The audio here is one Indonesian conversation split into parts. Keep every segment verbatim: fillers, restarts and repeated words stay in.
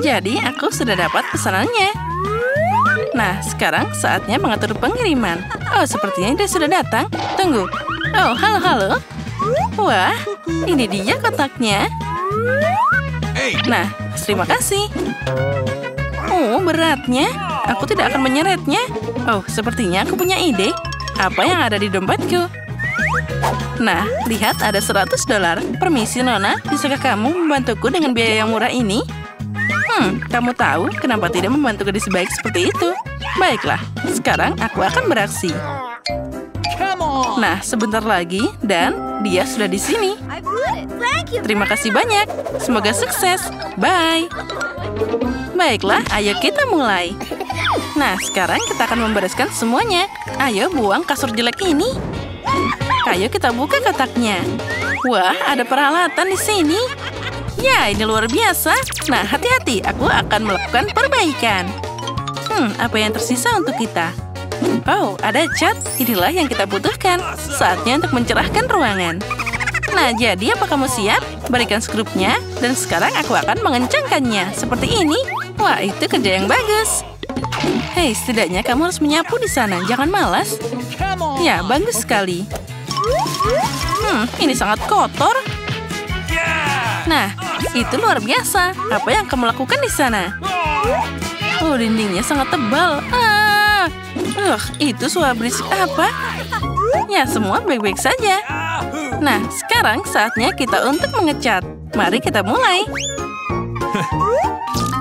Jadi aku sudah dapat pesanannya. Nah, sekarang saatnya mengatur pengiriman. Oh, sepertinya dia sudah datang. Tunggu. Oh, halo, halo. Wah, ini dia kotaknya. Nah, terima kasih. Oh, beratnya. Aku tidak akan menyeretnya. Oh, sepertinya aku punya ide. Apa yang ada di dompetku? Nah, lihat ada seratus dolar. Permisi, Nona. Bisakah kamu membantuku dengan biaya yang murah ini? Hmm, kamu tahu kenapa tidak membantu gadis baik seperti itu? Baiklah, sekarang aku akan beraksi. Nah, sebentar lagi, dan dia sudah di sini. Terima kasih banyak. Semoga sukses. Bye. Baiklah, ayo kita mulai. Nah, sekarang kita akan membereskan semuanya. Ayo buang kasur jelek ini. Ayo kita buka kotaknya. Wah, ada peralatan di sini. Ya, ini luar biasa. Nah, hati-hati. Aku akan melakukan perbaikan. Hmm, apa yang tersisa untuk kita? Oh, ada cat. Inilah yang kita butuhkan. Saatnya untuk mencerahkan ruangan. Nah, jadi apa kamu siap? Berikan skrupnya. Dan sekarang aku akan mengencangkannya. Seperti ini. Wah, itu kerja yang bagus. Hei, setidaknya kamu harus menyapu di sana. Jangan malas. Ya, bagus sekali. Hmm, ini sangat kotor. Nah, itu luar biasa. Apa yang kamu lakukan di sana? Oh, dindingnya sangat tebal. Ah, uh, itu suara berisik apa? Ya, semua baik-baik saja. Nah, sekarang saatnya kita untuk mengecat. Mari kita mulai.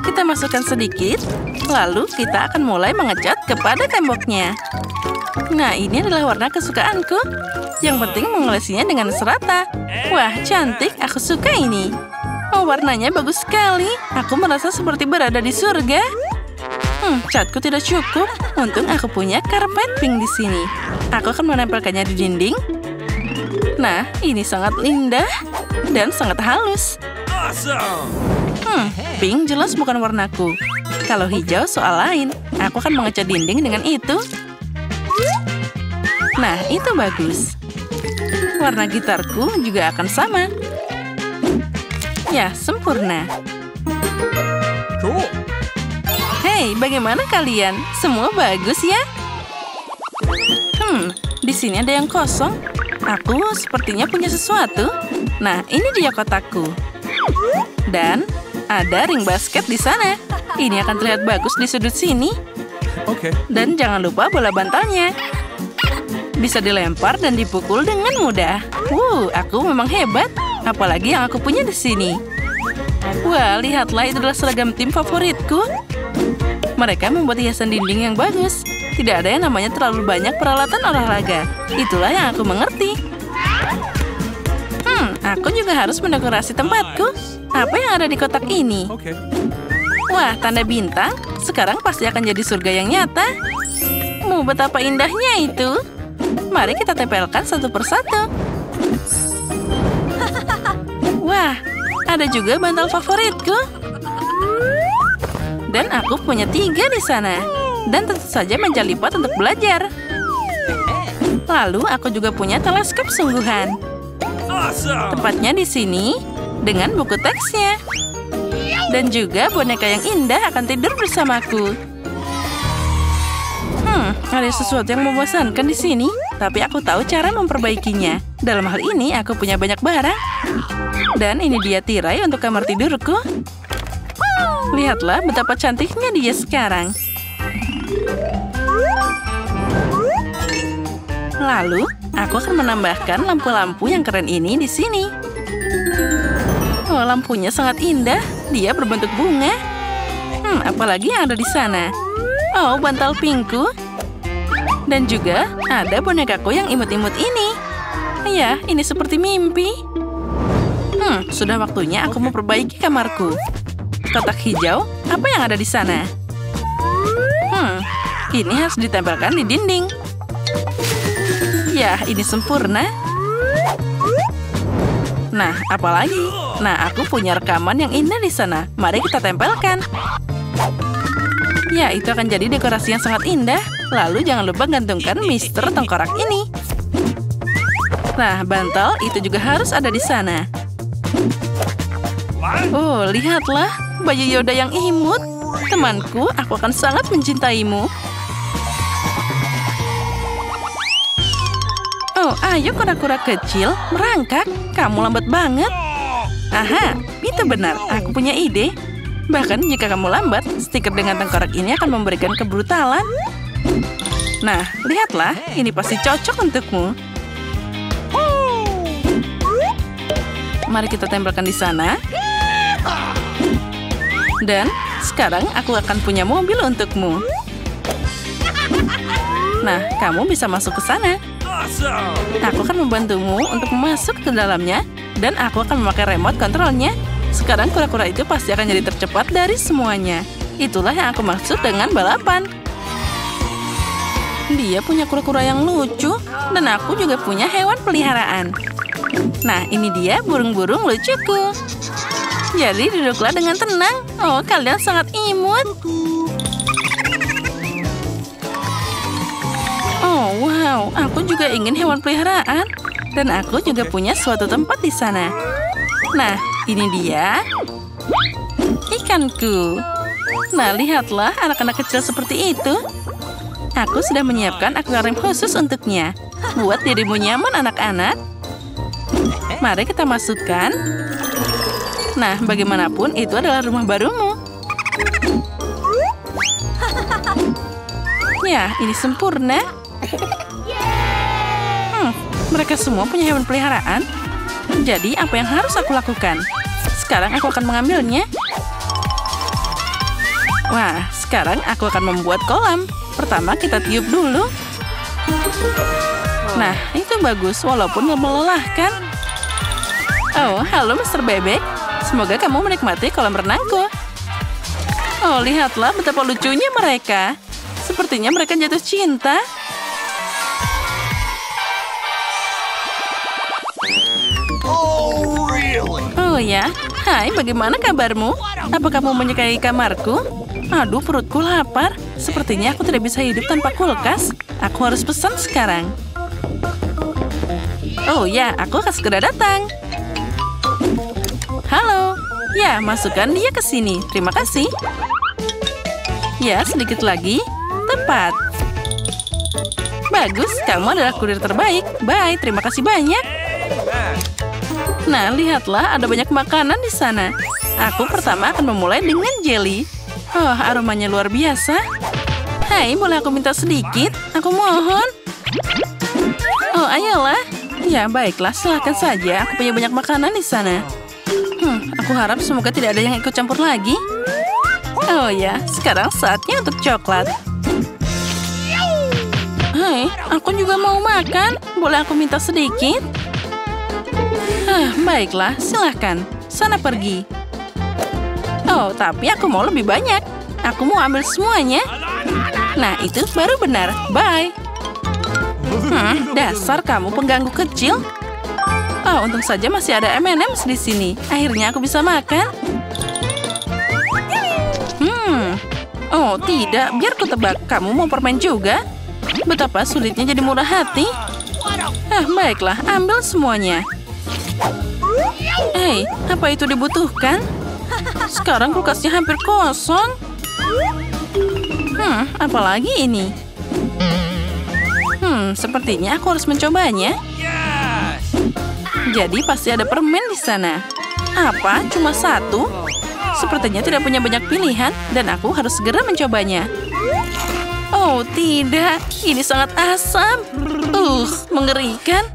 Kita masukkan sedikit. Lalu kita akan mulai mengecat kepada temboknya. Nah, ini adalah warna kesukaanku. Yang penting mengolesinya dengan serata. Wah, cantik. Aku suka ini. Oh, warnanya bagus sekali. Aku merasa seperti berada di surga. Hmm, catku tidak cukup. Untung aku punya karpet pink di sini. Aku akan menempelkannya di dinding. Nah, ini sangat indah dan sangat halus. Hmm, pink jelas bukan warnaku. Kalau hijau soal lain. Aku akan mengecat dinding dengan itu. Nah, itu bagus. Warna gitarku juga akan sama. Ya, sempurna. Hei, bagaimana kalian? Semua bagus ya? Hmm, di sini ada yang kosong. Aku sepertinya punya sesuatu. Nah, ini dia kotakku. Dan ada ring basket di sana. Ini akan terlihat bagus di sudut sini. Oke. Dan jangan lupa bola bantalnya. Bisa dilempar dan dipukul dengan mudah. Wuh, aku memang hebat. Apalagi yang aku punya di sini. Wah, lihatlah, itu adalah seragam tim favoritku. Mereka membuat hiasan dinding yang bagus. Tidak ada yang namanya terlalu banyak peralatan olahraga. Itulah yang aku mengerti. Hmm, aku juga harus mendekorasi tempatku. Apa yang ada di kotak ini? Wah, tanda bintang. Sekarang pasti akan jadi surga yang nyata. Mu, betapa indahnya itu. Mari kita tempelkan satu persatu. Wah, ada juga bantal favoritku. Dan aku punya tiga di sana. Dan tentu saja meja lipat untuk belajar. Lalu aku juga punya teleskop sungguhan. Tepatnya di sini dengan buku teksnya. Dan juga boneka yang indah akan tidur bersamaku. Hmm, ada sesuatu yang membosankan di sini. Tapi aku tahu cara memperbaikinya. Dalam hal ini, aku punya banyak barang. Dan ini dia tirai untuk kamar tidurku. Lihatlah betapa cantiknya dia sekarang. Lalu, aku akan menambahkan lampu-lampu yang keren ini di sini. Oh, lampunya sangat indah. Dia berbentuk bunga. Hmm, apalagi yang ada di sana? Oh, bantal pinkku. Dan juga ada bonekaku yang imut-imut ini. Ya, ini seperti mimpi. Hmm, sudah waktunya aku memperbaiki kamarku. Kotak hijau, apa yang ada di sana? Hmm, ini harus ditempelkan di dinding. Ya, ini sempurna. Nah, apalagi? Nah, aku punya rekaman yang indah di sana. Mari kita tempelkan. Ya, itu akan jadi dekorasi yang sangat indah. Lalu jangan lupa gantungkan Mister Tengkorak ini. Nah, bantal itu juga harus ada di sana. Oh, lihatlah. baju Yoda yang imut. Temanku, aku akan sangat mencintaimu. Oh, ayo kura-kura kecil, merangkak. Kamu lambat banget. Aha, itu benar. Aku punya ide. Bahkan jika kamu lambat, stiker dengan tengkorak ini akan memberikan kebrutalan. Nah, lihatlah. Ini pasti cocok untukmu. Mari kita tempelkan di sana. Dan sekarang aku akan punya mobil untukmu. Nah, kamu bisa masuk ke sana. Aku akan membantumu untuk masuk ke dalamnya. Dan aku akan memakai remote kontrolnya. Sekarang kura-kura itu pasti akan jadi tercepat dari semuanya. Itulah yang aku maksud dengan balapan. Dia punya kura-kura yang lucu. Dan aku juga punya hewan peliharaan. Nah, ini dia burung-burung lucuku. Jadi duduklah dengan tenang. Oh, kalian sangat imut. Oh, wow, aku juga ingin hewan peliharaan. Dan aku juga punya suatu tempat di sana. Nah, ini dia ikanku. Nah, lihatlah anak-anak kecil seperti itu. Aku sudah menyiapkan akuarium khusus untuknya. Buat dirimu nyaman, anak-anak. Mari kita masukkan. Nah, bagaimanapun itu adalah rumah barumu. Ya, ini sempurna. Hmm, mereka semua punya hewan peliharaan. Jadi, apa yang harus aku lakukan? Sekarang aku akan mengambilnya. Wah, sekarang aku akan membuat kolam. Pertama, kita tiup dulu. Nah, itu bagus walaupun melelahkan. Oh, halo Mister Bebek. Semoga kamu menikmati kolam renangku. Oh, lihatlah betapa lucunya mereka. Sepertinya mereka jatuh cinta. Oh, really? Oh ya, hai, bagaimana kabarmu? Apa kamu menyukai kamarku? Aduh, perutku lapar. Sepertinya aku tidak bisa hidup tanpa kulkas. Aku harus pesan sekarang. Oh ya, aku akan segera datang. Halo. Ya, masukkan dia ke sini. Terima kasih. Ya, sedikit lagi. Tepat. Bagus, kamu adalah kurir terbaik. Bye, terima kasih banyak. Nah, lihatlah ada banyak makanan di sana. Aku pertama akan memulai dengan jelly. Oh, aromanya luar biasa. Hai, boleh aku minta sedikit? Aku mohon. Oh, ayolah. Ya, baiklah, silahkan saja. Aku punya banyak makanan di sana. Hmm, aku harap semoga tidak ada yang ikut campur lagi. Oh ya, sekarang saatnya untuk coklat. Hai, aku juga mau makan. Boleh aku minta sedikit? Hah, baiklah, silahkan. Sana pergi. Oh, tapi aku mau lebih banyak. Aku mau ambil semuanya. Nah, itu baru benar. Bye. Hmm, dasar kamu pengganggu kecil. Oh, untung saja masih ada M and M's di sini. Akhirnya aku bisa makan. Hmm. Oh, tidak. Biar ku tebak. Kamu mau permen juga? Betapa sulitnya jadi murah hati. Ah, baiklah, ambil semuanya. Hei, apa itu dibutuhkan? Sekarang kulkasnya hampir kosong. Hmm, apalagi ini? Hmm, sepertinya aku harus mencobanya. Jadi pasti ada permen di sana. Apa? Cuma satu? Sepertinya tidak punya banyak pilihan dan aku harus segera mencobanya. Oh, tidak. Ini sangat asam. Uh, mengerikan.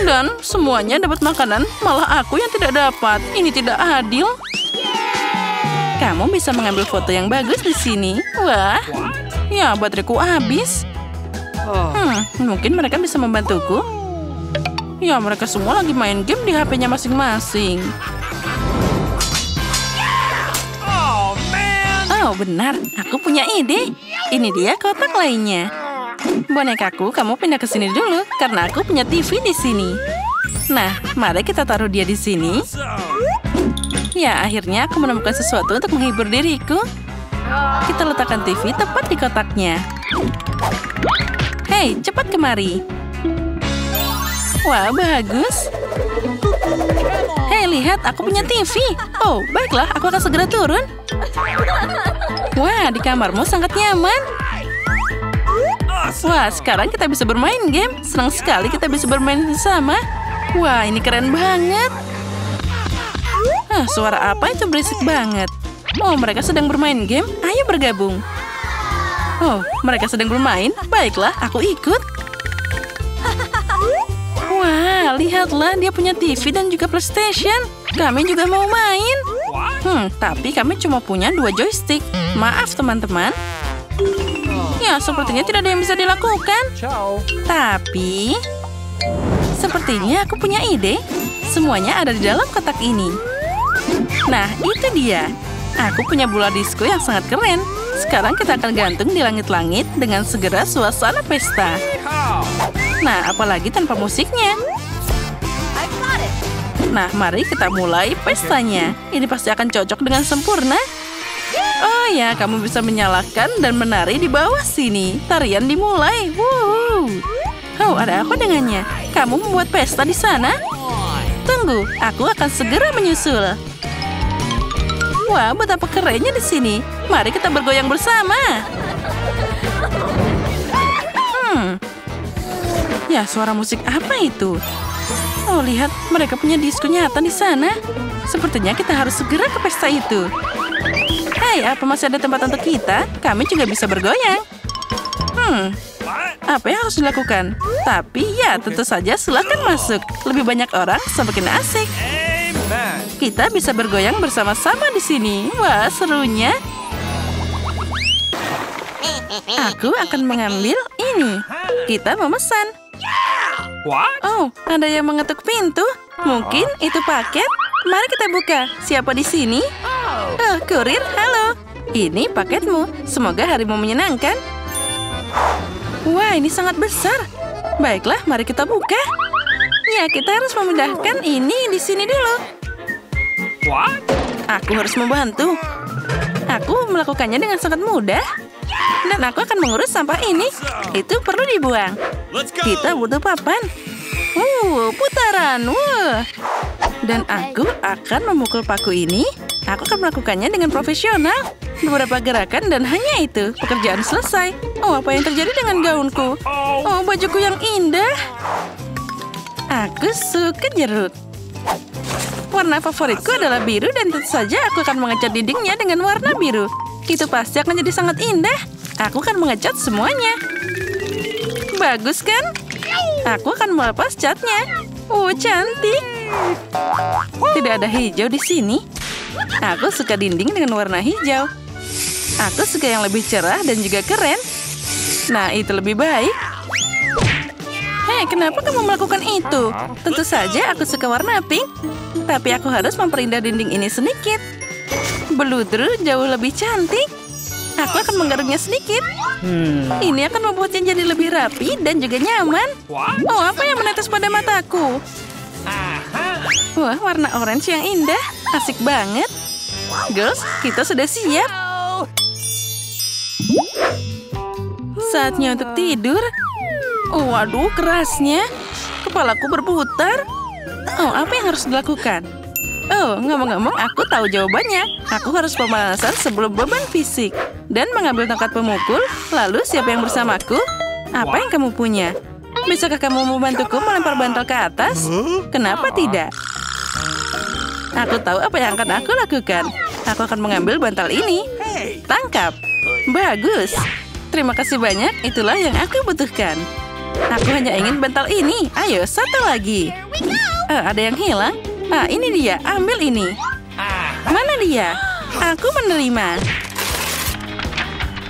Dan semuanya dapat makanan, malah aku yang tidak dapat. Ini tidak adil. Kamu bisa mengambil foto yang bagus di sini. Wah, ya bateriku habis. Hmm, mungkin mereka bisa membantuku. Ya, mereka semua lagi main game di H P-nya masing-masing. Oh, benar. Aku punya ide. Ini dia kotak lainnya. Bonekaku, kamu pindah ke sini dulu, karena aku punya T V di sini. Nah, mari kita taruh dia di sini. Ya, akhirnya aku menemukan sesuatu untuk menghibur diriku. Kita letakkan T V tepat di kotaknya. Hei, cepat kemari. Wah, bagus. Hei, lihat, aku punya T V. Oh, baiklah, aku akan segera turun. Wah, di kamarmu sangat nyaman. Wah, sekarang kita bisa bermain game. Senang sekali kita bisa bermain bersama. Wah, ini keren banget. Hah, suara apa itu berisik banget. Oh, mereka sedang bermain game. Ayo bergabung. Oh, mereka sedang bermain. Baiklah, aku ikut. Wah, lihatlah, dia punya T V dan juga PlayStation. Kami juga mau main. Hmm, tapi kami cuma punya dua joystick. Maaf, teman-teman. Ya, sepertinya tidak ada yang bisa dilakukan. Tapi, sepertinya aku punya ide. Semuanya ada di dalam kotak ini. Nah, itu dia. Aku punya bola disco yang sangat keren. Sekarang kita akan gantung di langit-langit dengan segera suasana pesta. Nah, apalagi tanpa musiknya. Nah, mari kita mulai pestanya. Ini pasti akan cocok dengan sempurna. Oh ya, kamu bisa menyalakan dan menari di bawah sini. Tarian dimulai. Wow. Oh, ada apa dengannya? Kamu membuat pesta di sana? Tunggu, aku akan segera menyusul. Wah, betapa kerennya di sini. Mari kita bergoyang bersama. Hmm. Ya, suara musik apa itu? Oh, lihat. Mereka punya disco nyata di sana. Sepertinya kita harus segera ke pesta itu. Hei, apa masih ada tempat untuk kita? Kami juga bisa bergoyang. Hmm. Apa yang harus dilakukan? Tapi ya, tentu saja silakan masuk. Lebih banyak orang, semakin asik. Kita bisa bergoyang bersama-sama di sini. Wah, serunya. Aku akan mengambil ini. Kita memesan. Oh, ada yang mengetuk pintu. Mungkin itu paket. Mari kita buka. Siapa di sini? Oh, kurir, halo. Ini paketmu. Semoga harimu menyenangkan. Wah, ini sangat besar. Baiklah, mari kita buka. Ya, kita harus memindahkan ini di sini dulu. What? Aku harus membantu. Aku melakukannya dengan sangat mudah. Dan aku akan mengurus sampah ini. Itu perlu dibuang. Kita butuh papan. Uh, putaran. Uh. Dan aku akan memukul paku ini. Aku akan melakukannya dengan profesional. Beberapa gerakan dan hanya itu. Pekerjaan selesai. Oh, apa yang terjadi dengan gaunku? Oh, bajuku yang indah. Aku suka jeruk. Warna favoritku adalah biru dan tentu saja aku akan mengecat dindingnya dengan warna biru. Itu pasti akan jadi sangat indah. Aku akan mengecat semuanya. Bagus kan? Aku akan melepas catnya. Oh, cantik. Tidak ada hijau di sini. Aku suka dinding dengan warna hijau. Aku suka yang lebih cerah dan juga keren. Nah, itu lebih baik. Hei, kenapa kamu melakukan itu? Tentu saja aku suka warna pink. Tapi aku harus memperindah dinding ini sedikit. Beludru jauh lebih cantik. Aku akan menggaruknya sedikit. Hmm. Ini akan membuatnya jadi lebih rapi dan juga nyaman. Oh, apa yang menetes pada mataku? Wah, warna orange yang indah. Asik banget. Girls, kita sudah siap. Saatnya untuk tidur. Oh, waduh, kerasnya. Kepalaku berputar. Oh, apa yang harus dilakukan? Oh, ngomong-ngomong aku tahu jawabannya. Aku harus pemanasan sebelum beban fisik. Dan mengambil tongkat pemukul. Lalu siapa yang bersamaku? Apa yang kamu punya? Bisakah kamu membantuku melempar bantal ke atas? Kenapa tidak? Aku tahu apa yang akan aku lakukan. Aku akan mengambil bantal ini. Tangkap. Bagus. Terima kasih banyak. Itulah yang aku butuhkan. Aku hanya ingin bantal ini. Ayo, satu lagi. Oh, ada yang hilang. Ah, ini dia. Ambil ini. Mana dia? Aku menerima.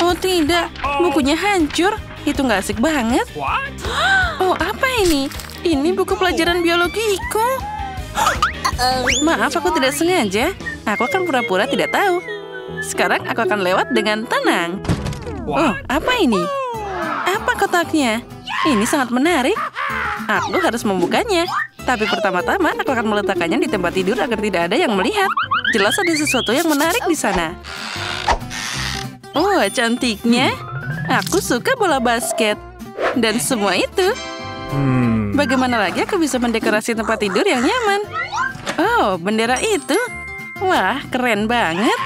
Oh, tidak. Bukunya hancur. Itu nggak asik banget. Oh, apa ini? Ini buku pelajaran biologiku. Maaf, aku tidak sengaja. Aku akan pura-pura tidak tahu. Sekarang aku akan lewat dengan tenang. Oh, apa ini? Apa kotaknya? Ini sangat menarik. Aku harus membukanya. Tapi pertama-tama aku akan meletakkannya di tempat tidur agar tidak ada yang melihat. Jelas ada sesuatu yang menarik di sana. Oh, cantiknya. Aku suka bola basket. Dan semua itu. Bagaimana lagi aku bisa mendekorasi tempat tidur yang nyaman? Oh, bendera itu. Wah, keren banget.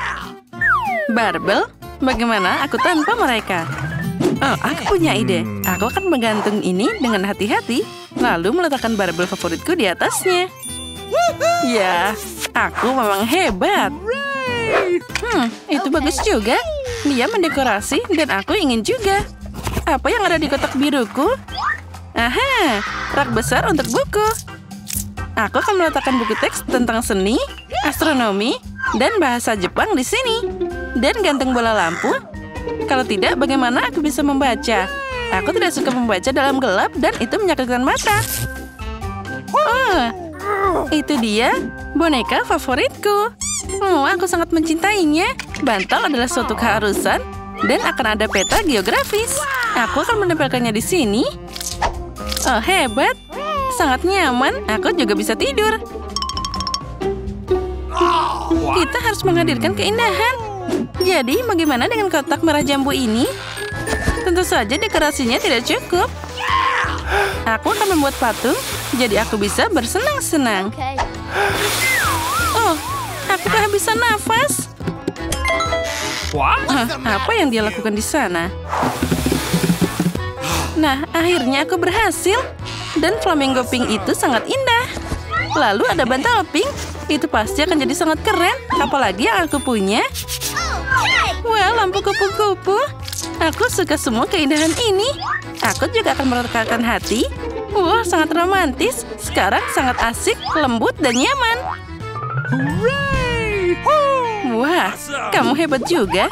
Barbel, bagaimana aku tanpa mereka? Oh, aku punya ide. Aku akan menggantung ini dengan hati-hati, lalu meletakkan barbel favoritku di atasnya. Ya, aku memang hebat. Hmm, itu bagus juga. Dia mendekorasi dan aku ingin juga. Apa yang ada di kotak biruku? Aha, rak besar untuk buku. Aku akan meletakkan buku teks tentang seni, astronomi, dan bahasa Jepang di sini. Dan gantung bola lampu. Kalau tidak, bagaimana aku bisa membaca? Aku tidak suka membaca dalam gelap dan itu menyakitkan mata. Oh, itu dia boneka favoritku. Oh, aku sangat mencintainya. Bantal adalah suatu keharusan dan akan ada peta geografis. Aku akan menempelkannya di sini. Oh, hebat. Sangat nyaman. Aku juga bisa tidur. Kita harus menghadirkan keindahan. Jadi, bagaimana dengan kotak merah jambu ini? Tentu saja dekorasinya tidak cukup. Aku akan membuat patung, jadi aku bisa bersenang-senang. Oh, aku kehabisan nafas. Wah, apa yang dia lakukan di sana? Nah, akhirnya aku berhasil. Dan flamingo pink itu sangat indah. Lalu ada bantal pink. Itu pasti akan jadi sangat keren. Apalagi yang aku punya. Wah, lampu kupu-kupu. Aku suka semua keindahan ini. Aku juga akan meretakkan hati. Wah, sangat romantis. Sekarang sangat asik, lembut, dan nyaman. Wah, kamu hebat juga.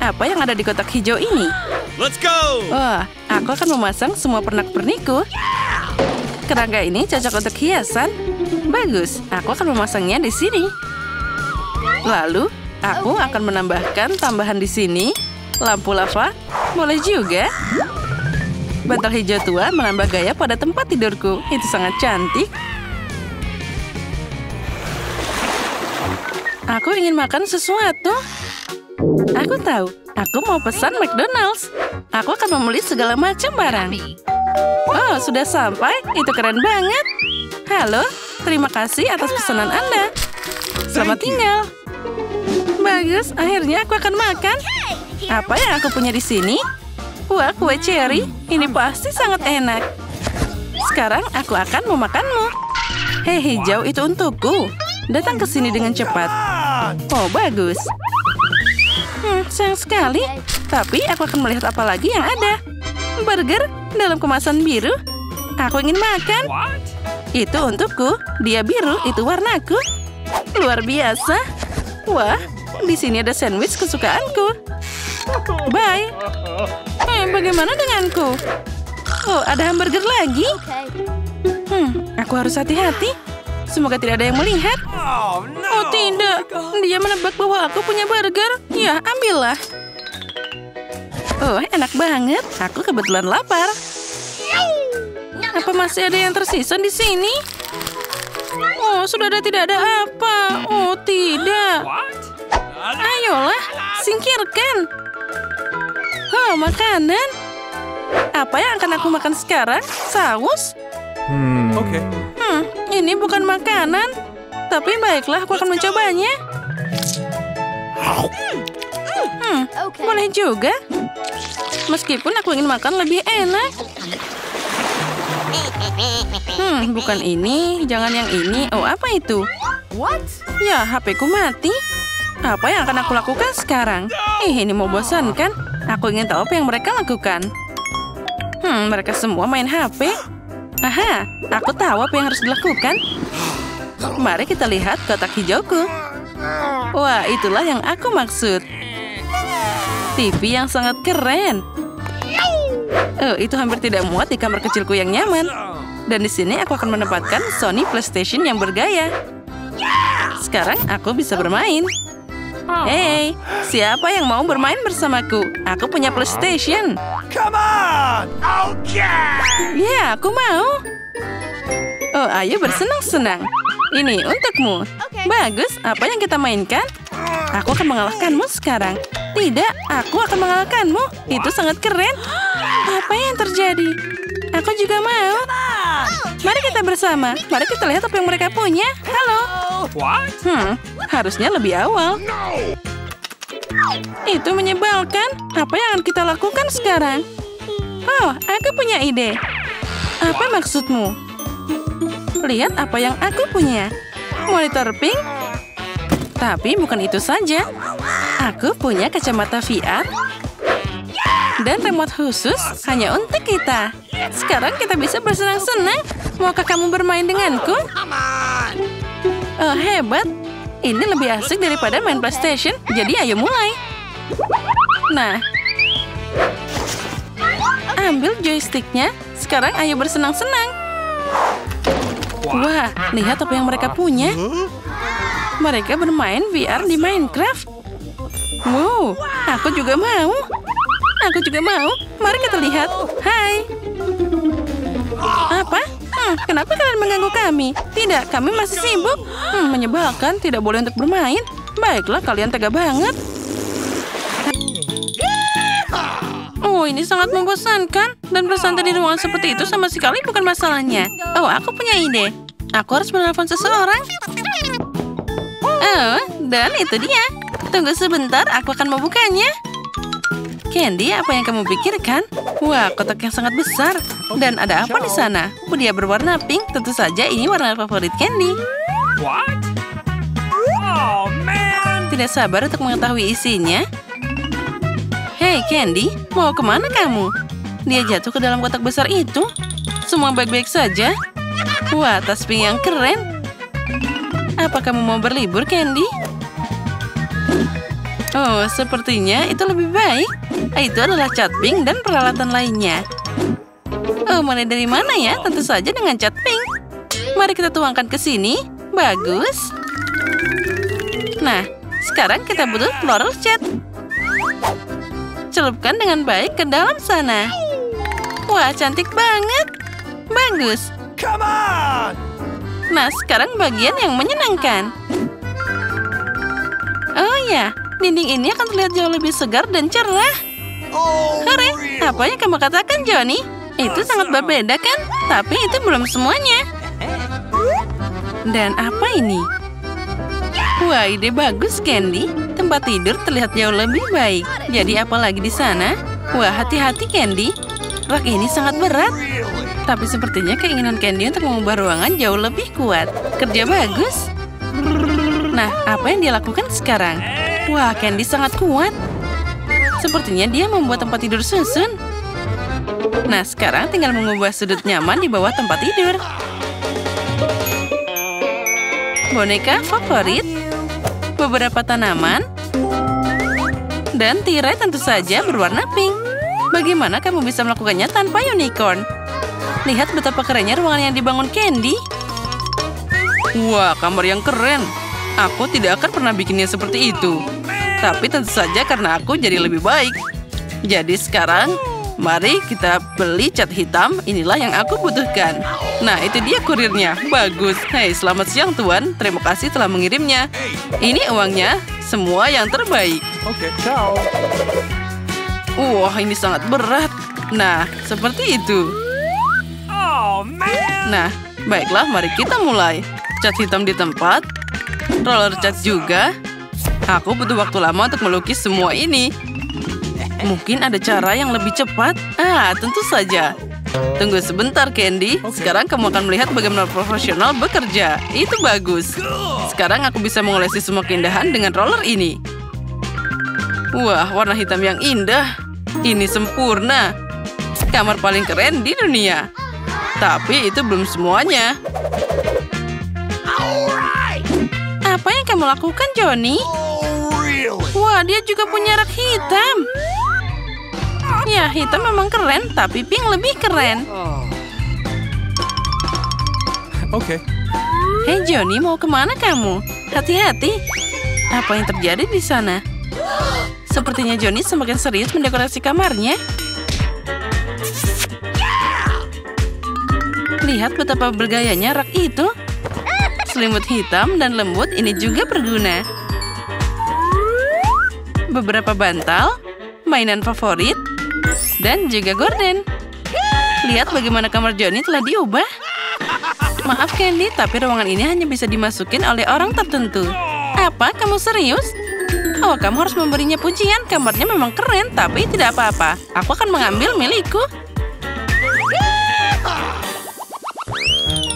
Apa yang ada di kotak hijau ini? Let's go! Wah, aku akan memasang semua pernak-pernikku. Kerangka ini cocok untuk hiasan. Bagus, aku akan memasangnya di sini. Lalu, aku akan menambahkan tambahan di sini. Lampu lava, boleh juga. Bantal hijau tua menambah gaya pada tempat tidurku. Itu sangat cantik. Aku ingin makan sesuatu. Aku tahu, aku mau pesan McDonald's. Aku akan membeli segala macam barang. Oh, sudah sampai. Itu keren banget. Halo, terima kasih atas pesanan Anda. Selamat tinggal. Bagus, akhirnya aku akan makan. Apa yang aku punya di sini? Wah, kue cherry. Ini pasti sangat enak. Sekarang aku akan memakanmu. Hei, hijau itu untukku. Datang ke sini dengan cepat. Oh, bagus. Hmm, sayang sekali. Tapi aku akan melihat apa lagi yang ada. Burger dalam kemasan biru. Aku ingin makan. Itu untukku. Dia biru, itu warnaku. Luar biasa. Wah, di sini ada sandwich kesukaanku. Bye. Eh, bagaimana denganku? Oh, ada hamburger lagi. Hmm, aku harus hati-hati. Semoga tidak ada yang melihat. Oh, no. Oh tidak, dia menebak bahwa aku punya burger. Ya, ambillah. Oh, enak banget. Aku kebetulan lapar. Apa masih ada yang tersisa di sini? Oh, sudah ada tidak ada apa. Oh, tidak. Ayolah, singkirkan. Oh, makanan. Apa yang akan aku makan sekarang? Saus? Hmm, oke. Okay. Hmm, ini bukan makanan. Tapi baiklah, aku akan mencobanya. Hmm, boleh juga. Meskipun aku ingin makan lebih enak. Hmm, bukan ini. Jangan yang ini. Oh, apa itu? Ya, H P-ku mati. Apa yang akan aku lakukan sekarang? Eh, ini mau bosankan. Aku ingin tahu apa yang mereka lakukan. Hmm, mereka semua main H P. Aha, aku tahu apa yang harus dilakukan. Mari kita lihat kotak hijauku. Wah, itulah yang aku maksud. T V yang sangat keren. Oh, itu hampir tidak muat di kamar kecilku yang nyaman. Dan di sini aku akan menempatkan Sony PlayStation yang bergaya. Sekarang aku bisa bermain. Hey, siapa yang mau bermain bersamaku? Aku punya PlayStation. Come on, oke. Ya, aku mau. Oh, ayo bersenang-senang. Ini untukmu. Bagus. Apa yang kita mainkan? Aku akan mengalahkanmu sekarang. Tidak, aku akan mengalahkanmu. Itu sangat keren. Apa yang terjadi? Aku juga mau. Mari kita bersama. Mari kita lihat apa yang mereka punya. Halo. Hmm, harusnya lebih awal. Itu menyebalkan. Apa yang akan kita lakukan sekarang? Oh, aku punya ide. Apa maksudmu? Lihat apa yang aku punya. Monitor pink. Tapi bukan itu saja. Aku punya kacamata V R dan remote khusus hanya untuk kita. Sekarang kita bisa bersenang-senang. Maukah kamu bermain denganku? Oh, hebat. Ini lebih asik daripada main PlayStation. Jadi ayo mulai. Nah, ambil joysticknya. Sekarang ayo bersenang-senang. Wah, lihat apa yang mereka punya. Mereka bermain V R di Minecraft. Wow, aku juga mau. Aku juga mau. Mari kita lihat. Hai. Apa? Hmm, kenapa kalian mengganggu kami? Tidak, kami masih sibuk. Hmm, menyebalkan, tidak boleh untuk bermain. Baiklah, kalian tega banget. Oh, ini sangat membosankan. Dan bersantai di ruangan seperti itu sama sekali bukan masalahnya. Oh, aku punya ide. Aku harus menelpon seseorang. Oh, dan itu dia. Tunggu sebentar, aku akan membukanya. Candy, apa yang kamu pikirkan? Wah, kotak yang sangat besar. Dan ada apa di sana? Dia berwarna pink. Tentu saja ini warna favorit Candy. What? Oh, man. Tidak sabar untuk mengetahui isinya. Hei, Candy, mau kemana kamu? Dia jatuh ke dalam kotak besar itu. Semua baik-baik saja. Wah, tas pink yang keren. Apa kamu mau berlibur, Candy? Oh, sepertinya itu lebih baik. Itu adalah cat pink dan peralatan lainnya. Oh, mulai dari mana ya? Tentu saja dengan cat pink. Mari kita tuangkan ke sini. Bagus. Nah, sekarang kita butuh floral cat. Celupkan dengan baik ke dalam sana. Wah, cantik banget. Bagus. Come on! Nah, sekarang bagian yang menyenangkan. Oh ya, dinding ini akan terlihat jauh lebih segar dan cerah. Hore, apa yang kamu katakan, Johnny? Itu sangat berbeda, kan? Tapi itu belum semuanya. Dan apa ini? Wah, ide bagus, Candy. Tempat tidur terlihat jauh lebih baik. Jadi apa lagi di sana? Wah, hati-hati, Candy. Rak ini sangat berat. Tapi sepertinya keinginan Candy untuk mengubah ruangan jauh lebih kuat. Kerja bagus. Nah, apa yang dia lakukan sekarang? Wah, Candy sangat kuat. Sepertinya dia membuat tempat tidur susun. Nah, sekarang tinggal mengubah sudut nyaman di bawah tempat tidur. Boneka favorit, beberapa tanaman, dan tirai tentu saja berwarna pink. Bagaimana kamu bisa melakukannya tanpa unicorn? Lihat betapa kerennya ruangan yang dibangun Candy. Wah, kamar yang keren. Aku tidak akan pernah bikinnya seperti itu. Tapi tentu saja karena aku jadi lebih baik. Jadi sekarang, mari kita beli cat hitam. Inilah yang aku butuhkan. Nah, itu dia kurirnya. Bagus. Hei, selamat siang, Tuan. Terima kasih telah mengirimnya. Ini uangnya. Semua yang terbaik. Oke, ciao. Wah, ini sangat berat. Nah, seperti itu. Oh, man. Nah, baiklah, mari kita mulai. Cat hitam di tempat. Roller cat juga. Aku butuh waktu lama untuk melukis semua ini. Mungkin ada cara yang lebih cepat. Ah, tentu saja. Tunggu sebentar, Candy. Sekarang kamu akan melihat bagaimana profesional bekerja. Itu bagus. Sekarang aku bisa mengolesi semua keindahan dengan roller ini. Wah, warna hitam yang indah. Ini sempurna. Kamar paling keren di dunia. Tapi itu belum semuanya. Apa yang kamu lakukan, Johnny? Wah, dia juga punya rak hitam. Ya, hitam memang keren, tapi pink lebih keren. Oke. Okay. Hei, Johnny, mau kemana kamu? Hati-hati. Apa yang terjadi di sana? Sepertinya Johnny semakin serius mendekorasi kamarnya. Lihat betapa bergayanya rak itu. Selimut hitam dan lembut ini juga berguna. Beberapa bantal, mainan favorit, dan juga gorden. Lihat bagaimana kamar Johnny telah diubah. Maaf Candy, tapi ruangan ini hanya bisa dimasukin oleh orang tertentu. Apa? Kamu serius? Oh, kamu harus memberinya pujian. Kamarnya memang keren, tapi tidak apa-apa. Aku akan mengambil milikku.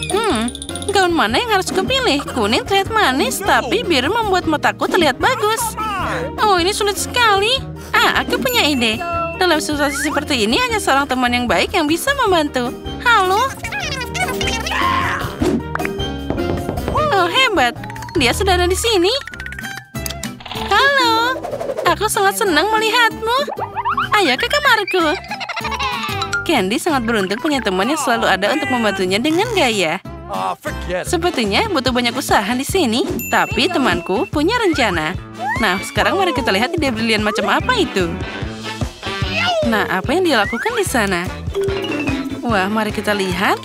Hmm, gaun mana yang harus kupilih? Kuning terlihat manis, tapi biru membuat mataku terlihat bagus. Oh, ini sulit sekali. Ah, aku punya ide. Dalam situasi seperti ini, hanya seorang teman yang baik yang bisa membantu. Halo? Oh, hebat. Dia sudah ada di sini. Halo. Aku sangat senang melihatmu. Ayo ke kamarku. Candy sangat beruntung punya teman yang selalu ada untuk membantunya dengan gaya. Sepertinya butuh banyak usaha di sini. Tapi temanku punya rencana. Nah, sekarang mari kita lihat ide brilian macam apa itu. Nah, apa yang dia lakukan di sana? Wah, mari kita lihat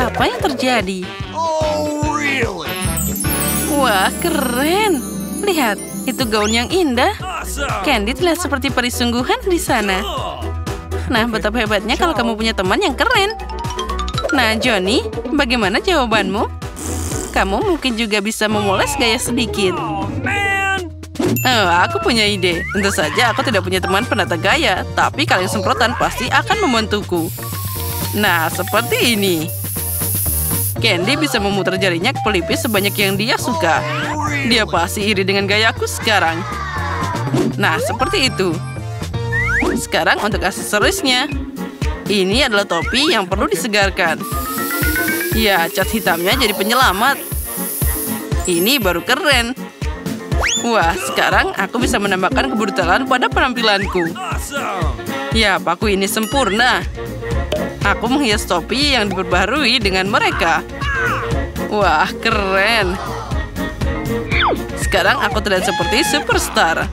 apa yang terjadi. Oh, really? Wah, keren. Lihat, itu gaun yang indah. Candy terlihat seperti peri sungguhan di sana. Nah, betapa hebatnya kalau kamu punya teman yang keren. Nah, Johnny, bagaimana jawabanmu? Kamu mungkin juga bisa memoles gaya sedikit. Oh, aku punya ide. Tentu saja aku tidak punya teman penata gaya, tapi kalian semprotan pasti akan membantuku. Nah, seperti ini. Candy bisa memutar jarinya ke pelipis sebanyak yang dia suka. Dia pasti iri dengan gayaku sekarang. Nah, seperti itu. Sekarang untuk aksesorisnya. Ini adalah topi yang perlu disegarkan. Ya, cat hitamnya jadi penyelamat. Ini baru keren. Wah, sekarang aku bisa menambahkan kebrutalan pada penampilanku. Ya, paku ini sempurna. Aku menghias topi yang diperbarui dengan mereka. Wah, keren. Sekarang aku terlihat seperti superstar.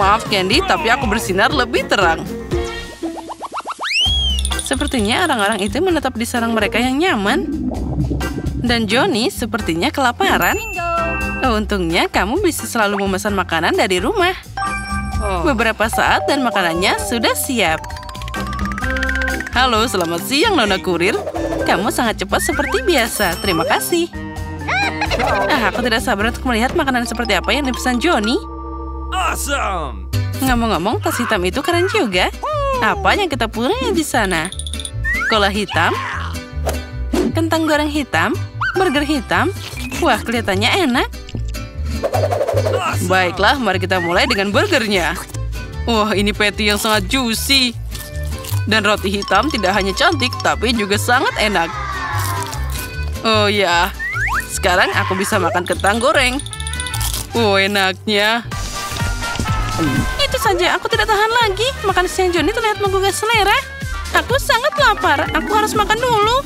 Maaf, Candy, tapi aku bersinar lebih terang. Sepertinya orang-orang itu menetap di sarang mereka yang nyaman. Dan Johnny sepertinya kelaparan. Untungnya kamu bisa selalu memesan makanan dari rumah. Beberapa saat dan makanannya sudah siap. Halo, selamat siang Nona Kurir. Kamu sangat cepat seperti biasa. Terima kasih. Ah, aku tidak sabar untuk melihat makanan seperti apa yang dipesan Johnny. Awesome. Ngomong-ngomong, tas hitam itu keren juga. Apa yang kita punya di sana? Kola hitam, kentang goreng hitam, burger hitam. Wah, kelihatannya enak. Baiklah, mari kita mulai dengan burgernya. Wah, ini patty yang sangat juicy. Dan roti hitam tidak hanya cantik, tapi juga sangat enak. Oh ya, sekarang aku bisa makan kentang goreng. Oh, enaknya. Itu saja, aku tidak tahan lagi. Makan siang Johnny terlihat menggugah selera. Aku sangat lapar, aku harus makan dulu.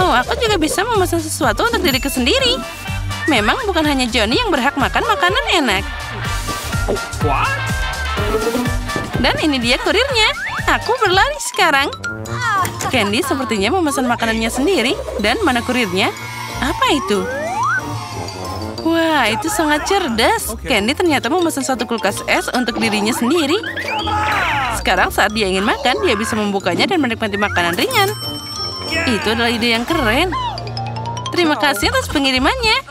Oh, aku juga bisa memesan sesuatu untuk diriku sendiri. Memang bukan hanya Johnny yang berhak makan makanan enak. Dan ini dia kurirnya. Aku berlari sekarang. Candy sepertinya memesan makanannya sendiri. Dan mana kurirnya? Apa itu? Wah, itu sangat cerdas. Candy ternyata memesan satu kulkas es untuk dirinya sendiri. Sekarang saat dia ingin makan, dia bisa membukanya dan menikmati makanan ringan. Itu adalah ide yang keren. Terima kasih atas pengirimannya.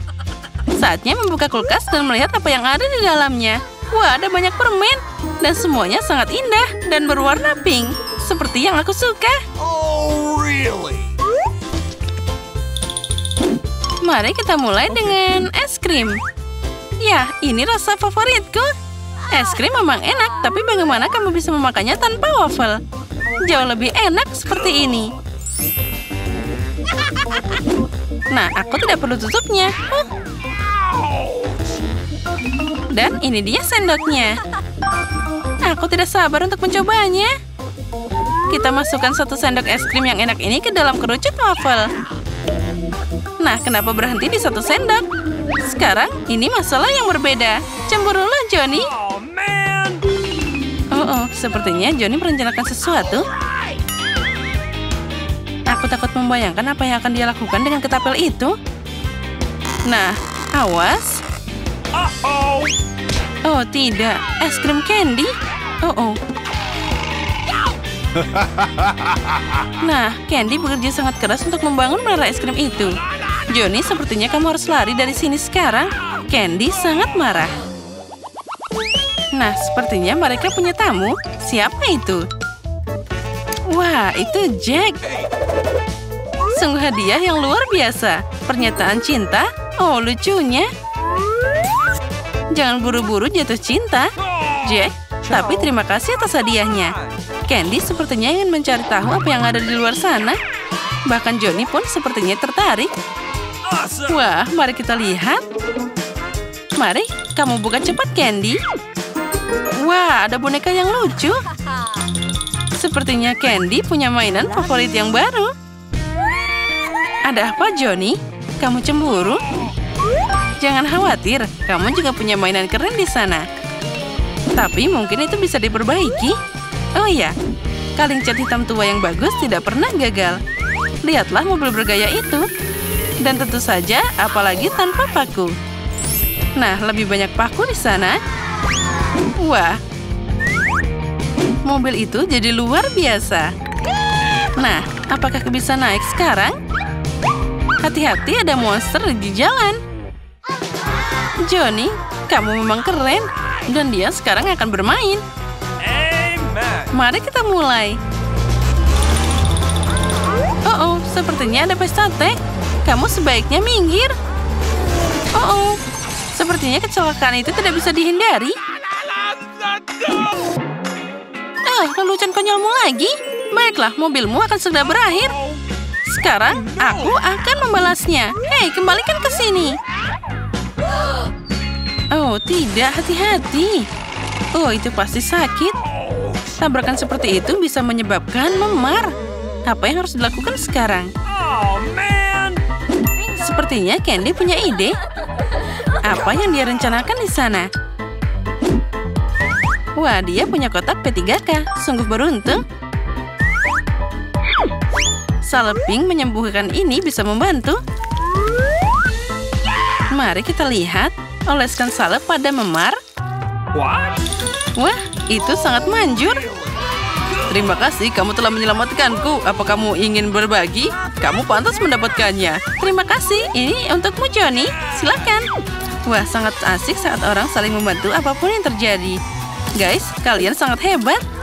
Saatnya membuka kulkas dan melihat apa yang ada di dalamnya. Wah, ada banyak permen. Dan semuanya sangat indah dan berwarna pink. Seperti yang aku suka. Oh, really? Mari kita mulai dengan es krim. Ya, ini rasa favoritku. Es krim memang enak, tapi bagaimana kamu bisa memakannya tanpa waffle? Jauh lebih enak seperti ini. Nah, aku tidak perlu tutupnya. Dan ini dia sendoknya. Aku tidak sabar untuk mencobanya. Kita masukkan satu sendok es krim yang enak ini ke dalam kerucut waffle. Nah, kenapa berhenti di satu sendok? Sekarang, ini masalah yang berbeda. Cemburulah, Johnny. Oh, oh, sepertinya Johnny merencanakan sesuatu. Aku takut membayangkan apa yang akan dia lakukan dengan ketapel itu. Nah, awas. Uh-oh. Oh, tidak. Es krim Candy. Oh, oh. Nah, Candy bekerja sangat keras untuk membangun menara es krim itu. Johnny, sepertinya kamu harus lari dari sini sekarang. Candy sangat marah. Nah, sepertinya mereka punya tamu. Siapa itu? Wah, itu Jack. Sungguh hadiah yang luar biasa. Pernyataan cinta. Oh, lucunya. Jangan buru-buru jatuh cinta, Jack. Tapi terima kasih atas hadiahnya. Candy sepertinya ingin mencari tahu apa yang ada di luar sana. Bahkan Johnny pun sepertinya tertarik. Wah, mari kita lihat. Mari, kamu buka cepat, Candy. Wah, ada boneka yang lucu. Sepertinya Candy punya mainan favorit yang baru. Ada apa, Johnny? Kamu cemburu? Jangan khawatir, kamu juga punya mainan keren di sana. Tapi mungkin itu bisa diperbaiki. Oh iya, kaleng cat hitam tua yang bagus tidak pernah gagal. Lihatlah mobil bergaya itu. Dan tentu saja, apalagi tanpa paku. Nah, lebih banyak paku di sana. Wah, mobil itu jadi luar biasa. Nah, apakah bisa naik sekarang? Hati-hati, ada monster di jalan. Johnny, kamu memang keren. Dan dia sekarang akan bermain. Amen. Mari kita mulai. Oh, oh, sepertinya ada pesta teh. Kamu sebaiknya minggir. Oh, oh, sepertinya kecelakaan itu tidak bisa dihindari. Ah, lelucon konyolmu lagi. Baiklah, mobilmu akan segera berakhir. Sekarang aku akan membalasnya. Hei, kembalikan ke sini. Oh, tidak, hati-hati. Oh, itu pasti sakit. Tabrakan seperti itu bisa menyebabkan memar. Apa yang harus dilakukan sekarang? Oh, man. Sepertinya Candy punya ide. Apa yang dia rencanakan di sana? Wah, dia punya kotak P tiga K. Sungguh beruntung. Saleping menyembuhkan ini bisa membantu. Mari kita lihat. Oleskan salep pada memar. What? Wah, itu sangat manjur. Terima kasih, kamu telah menyelamatkanku. Apa kamu ingin berbagi? Kamu pantas mendapatkannya. Terima kasih, ini untukmu, Johnny. Silakan. Wah, sangat asik saat orang saling membantu apapun yang terjadi. Guys, kalian sangat hebat.